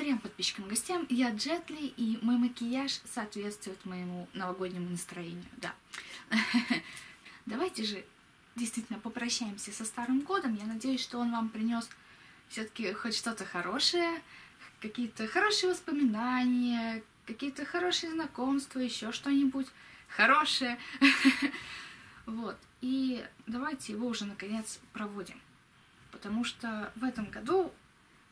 трем подписчикам и гостям. Я Djetly, и мой макияж соответствует моему новогоднему настроению. Да. Давайте же действительно попрощаемся со Старым годом. Я надеюсь, что он вам принес все-таки хоть что-то хорошее, какие-то хорошие воспоминания, какие-то хорошие знакомства, еще что-нибудь хорошее. Вот. И давайте его уже наконец проводим. Потому что в этом году,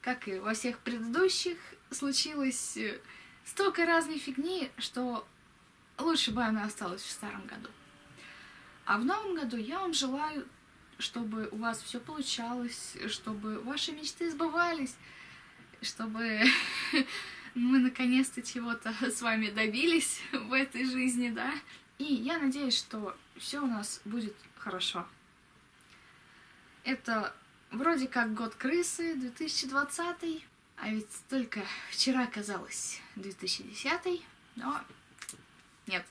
как и во всех предыдущих, случилось столько разной фигни, что лучше бы она осталась в старом году. А в новом году я вам желаю, чтобы у вас все получалось, чтобы ваши мечты сбывались, чтобы мы наконец-то чего-то с вами добились в этой жизни, да? И я надеюсь, что все у нас будет хорошо. Это вроде как год крысы, 2020, а ведь только вчера казалось 2010, но нет,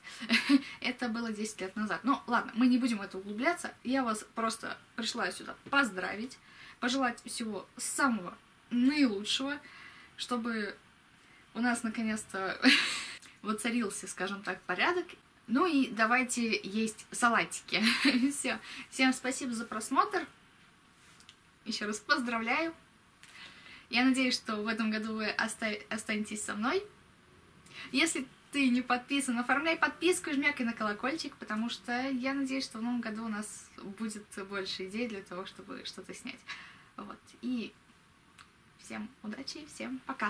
это было 10 лет назад. Ну ладно, мы не будем в это углубляться, я вас просто пришла сюда поздравить, пожелать всего самого наилучшего, чтобы у нас наконец-то воцарился, скажем так, порядок. Ну и давайте есть салатики. Все, всем спасибо за просмотр. Еще раз поздравляю. Я надеюсь, что в этом году вы останетесь со мной. Если ты не подписан, оформляй подписку, жмякай на колокольчик, потому что я надеюсь, что в новом году у нас будет больше идей для того, чтобы что-то снять. Вот. И всем удачи, всем пока!